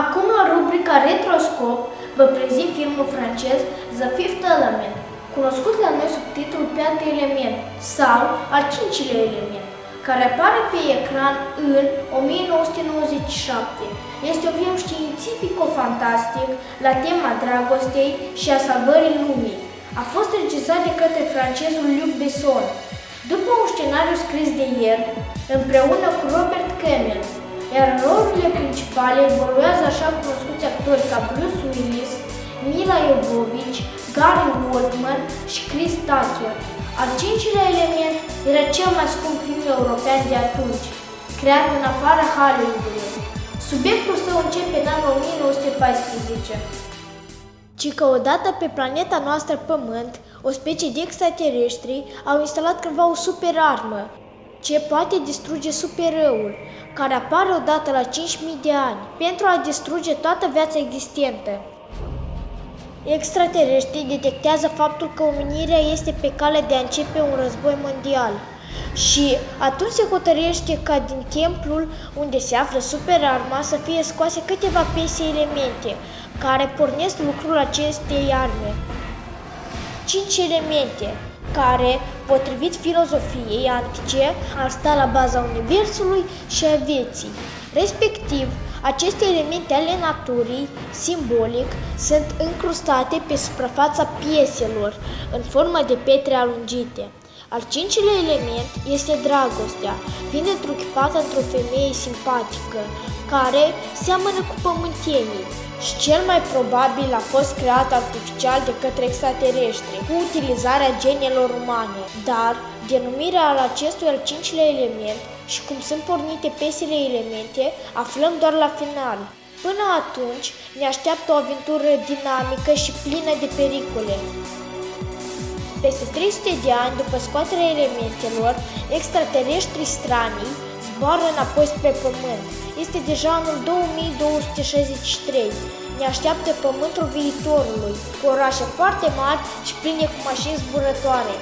Acum, în rubrica RetroScope, vă prezint filmul francez The Fifth Element, cunoscut la noi sub titlul Piatul Element sau Al Cincilea Element, care apare pe ecran în 1997. Este un film științifico-fantastic la tema dragostei și a salvării lumii. A fost regizat de către francezul Luc Besson, după un scenariu scris de el, împreună cu Robert Kemen, iar rolurile principale evoluează așa cunoscuți actori ca Bruce Willis, Milla Jovovich, Gary Oldman și Chris Tucker. Al cincilea element era cel mai scump film european de atunci, creat în afara Hollywood-ului. Subiectul său începe în anul 1914. Ci că odată pe planeta noastră Pământ, o specie de extraterestri au instalat cândva o superarmă, ce poate distruge supereul, care apare odată la 5.000 de ani, pentru a distruge toată viața existentă. Extraterestrii detectează faptul că omenirea este pe cale de a începe un război mondial și atunci se hotărăște ca din templul unde se află superarma să fie scoase câteva piese elemente care pornesc lucrul acestei arme. 5 elemente care, potrivit filozofiei antice, ar sta la baza universului și a vieții. Respectiv, aceste elemente ale naturii, simbolic, sunt încrustate pe suprafața pieselor, în formă de pietre alungite. Al cincilea element este dragostea, fiind întruchipată într-o femeie simpatică, care seamănă cu pământenii și cel mai probabil a fost creat artificial de către extraterestri, cu utilizarea genelor umane. Dar denumirea al acestui al cincilea element și cum sunt pornite piesele elemente aflăm doar la final. Până atunci ne așteaptă o aventură dinamică și plină de pericole. Peste 300 de ani după scoaterea elementelor, extraterestrii stranii zboară înapoi spre Pământ. Este deja anul 2263. Ne așteaptă Pământul viitorului, cu orașe foarte mari și pline cu mașini zburătoare.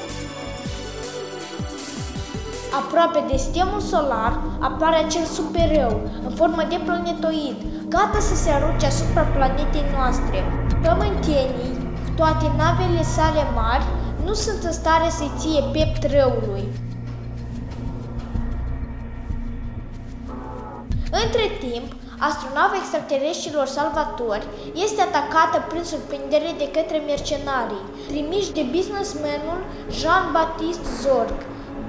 Aproape de sistemul solar apare acel supererou, în formă de planetoid, gata să se arunce asupra planetei noastre. Pământenii, cu toate navele sale mari, nu sunt în stare să-i ție piept răului. Între timp, astronava extraterestrilor salvatori este atacată prin surprindere de către mercenarii, trimiși de businessmanul Jean-Baptiste Zorg.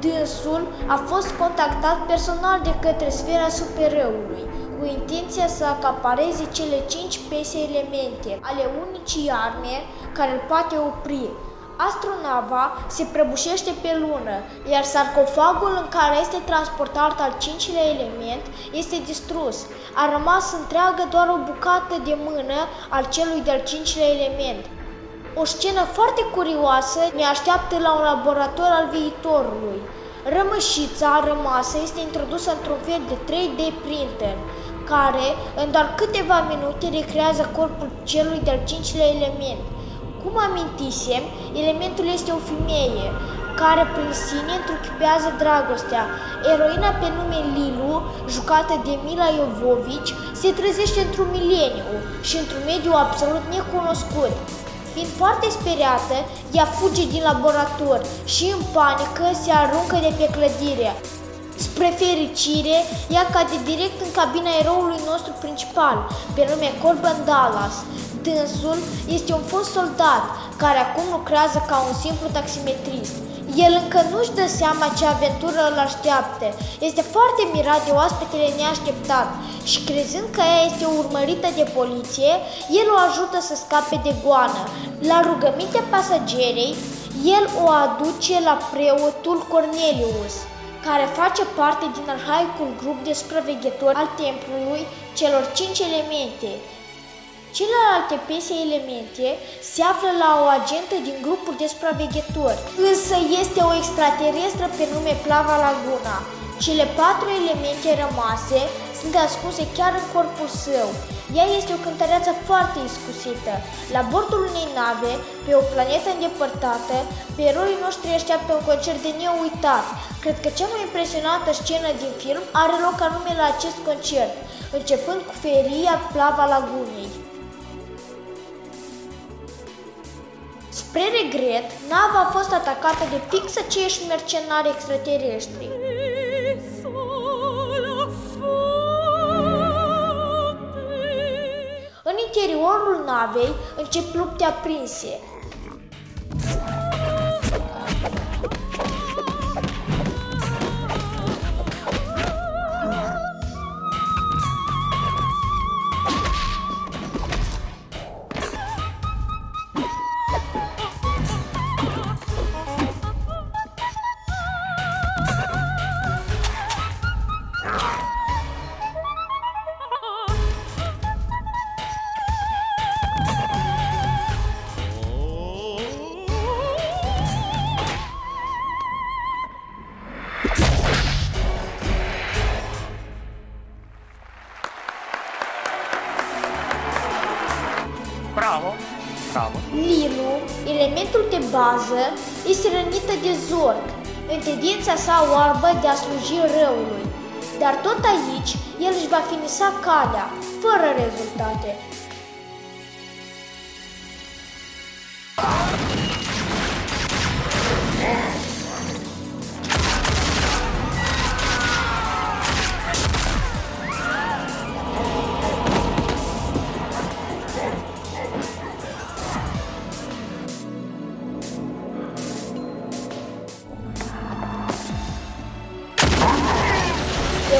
Dânsul a fost contactat personal de către sfera supereului, cu intenția să acapareze cele 5 piese elemente ale unicii arme care îl poate opri. Astronava se prăbușește pe lună, iar sarcofagul în care este transportat al cincilea element este distrus. A rămas întreagă doar o bucată de mână al celui de-al cincilea element. O scenă foarte curioasă ne așteaptă la un laborator al viitorului. Rămășița rămasă este introdusă într-un fel de 3D printer, care în doar câteva minute recrează corpul celui de-al cincilea element. Cum amintisem, elementul este o femeie, care prin sine întruchipează dragostea. Eroina pe nume Leeloo, jucată de Milla Jovovich, se trezește într-un mileniu și într-un mediu absolut necunoscut. Fiind foarte speriată, ea fuge din laborator și în panică se aruncă de pe clădire. Spre fericire, ea cade direct în cabina eroului nostru principal, pe nume Korben Dallas. Dânsul este un fost soldat care acum lucrează ca un simplu taximetrist. El încă nu-și dă seama ce aventură îl așteaptă. Este foarte mirat de oaspetele neașteptat și crezând că ea este urmărită de poliție, el o ajută să scape de goană. La rugămintea pasagerei, el o aduce la preotul Cornelius, care face parte din arhaicul grup de supraveghetori al templului celor 5 elemente. Celelalte piese elemente se află la o agentă din grupul de supraveghetori, însă este o extraterestră pe nume Plava Laguna. Cele 4 elemente rămase sunt ascunse chiar în corpul său. Ea este o cântăreață foarte iscusită. La bordul unei nave, pe o planetă îndepărtată, pe eroii noștri așteaptă un concert de neuitat. Cred că cea mai impresionantă scenă din film are loc anume la acest concert. începând cu feria Plava Lagunei. Spre regret, nava a fost atacată de fix aceiași mercenari extraterestri. În interiorul navei încep lupte aprinse. Leeloo, elementul de bază, este rănită de Zorg, în tendința sa oarbă de a sluji răului. Dar tot aici, el își va finisa calea, fără rezultate.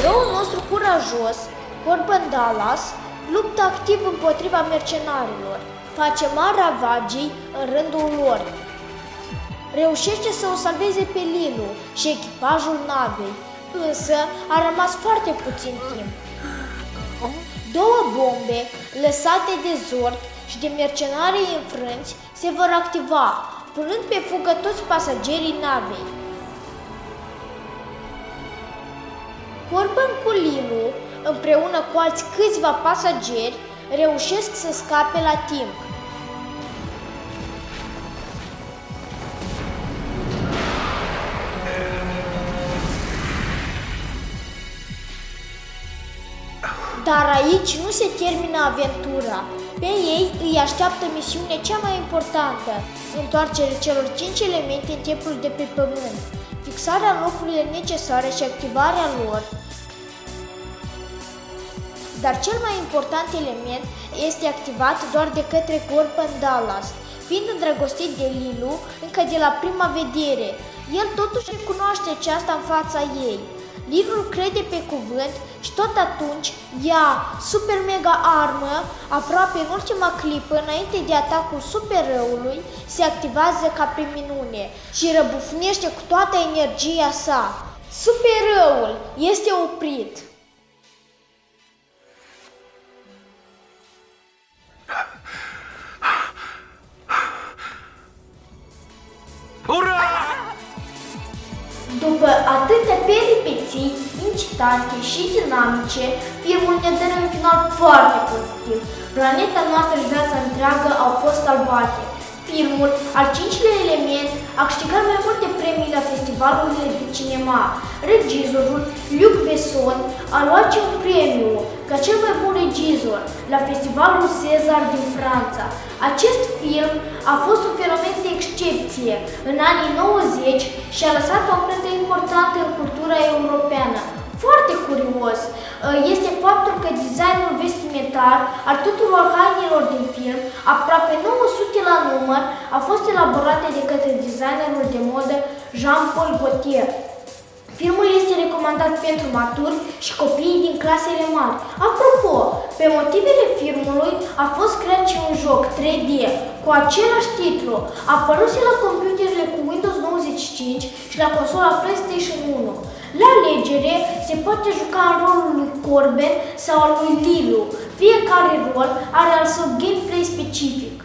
Eroul nostru curajos, Korben Dallas, luptă activ împotriva mercenarilor, face mari ravagii în rândul lor. Reușește să o salveze pe Leeloo și echipajul navei, însă a rămas foarte puțin timp. Două bombe, lăsate de Zorg și de mercenarii înfrânți, se vor activa, punând pe fugă toți pasagerii navei. Korben cu Leeloo, împreună cu alți câțiva pasageri, reușesc să scape la timp. Dar aici nu se termină aventura. Pe ei îi așteaptă misiunea cea mai importantă, întoarcerea celor 5 elemente în templul de pe pământ, fixarea în locurile necesare și activarea lor. Dar cel mai important element este activat doar de către Korben Dallas, fiind îndrăgostit de Leeloo încă de la prima vedere. El totuși recunoaște aceasta în fața ei. Leeloo crede pe cuvânt și tot atunci ia super mega armă, aproape în ultima clipă, înainte de atacul super răului, se activează ca pe minune și răbufnește cu toată energia sa. Super răul este oprit. După atâtea peripeții incitante și dinamice, filmul ne dă un final foarte pozitiv. Planeta noastră și viața întreagă au fost salvate. Filmul Al Cincilea Element a câștigat mai multe premii la festivalurile de cinema. Regizorul Luc Besson a luat un premiu ca cel mai bun regizor la festivalul César din Franța. Acest film a fost un fenomen de excepție în anii 90 și a lăsat o amprentă importantă în cultura europeană. Foarte curios este faptul că designul vestimentar al tuturor hainelor din film, aproape 900 la număr, a fost elaborat de către designerul de modă Jean Paul Gaultier. Filmul este recomandat pentru maturi și copiii din clasele mari. Apropo, pe motivele filmului a fost creat și un joc 3D cu același titlu, apăruse la computerele cu Windows 95 și la consola PlayStation 1. La alegere se poate juca în rolul lui Korben sau al lui Leeloo. Fiecare rol are al său gameplay specific.